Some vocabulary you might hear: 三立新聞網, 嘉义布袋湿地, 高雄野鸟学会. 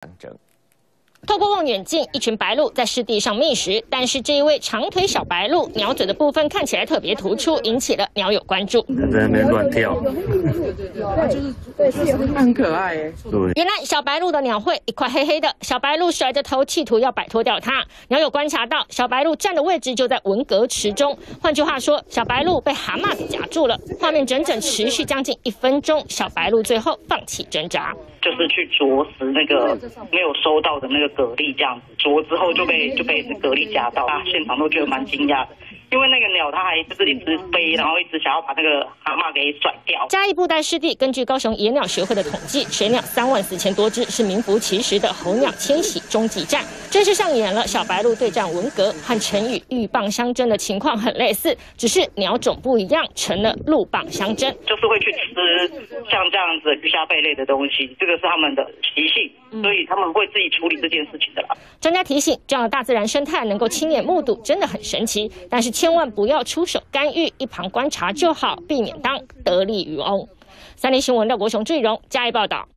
抗争。 透过望远镜，一群白鹭在湿地上觅食，但是这一位长腿小白鹭，鸟嘴的部分看起来特别突出，引起了鸟友关注。在那边乱跳，对，很可爱哎。原来小白鹭的鸟喙一块黑黑的，小白鹭甩着头，企图要摆脱掉它。鸟友观察到，小白鹭站的位置就在文革池中，换句话说，小白鹭被蛤蟆给夹住了。画面整整持续将近1分钟，小白鹭最后放弃挣扎，就是去啄食那个没有收到的那个。 蛤蜊这样子啄之后就被蛤蜊夹到，啊，现场都觉得蛮惊讶的，因为那个鸟它还就是一直飞，然后一直想要把那个蛤蟆给甩掉。嘉义布袋湿地根据高雄野鸟学会的统计，水鸟34000多只是名副其实的候鸟迁徙终极战，真是上演了小白鹭对战文革和成语鹬蚌相争的情况很类似，只是鸟种不一样，成了鹭蚌相争，就是会去吃像这样子鱼虾贝类的东西，这个是他们的习性。 所以他们会自己处理这件事情的啦。专家提醒，这样的大自然生态能够亲眼目睹，真的很神奇。但是千万不要出手干预，一旁观察就好，避免当得利渔翁。三立新闻廖国雄、志荣加以报道。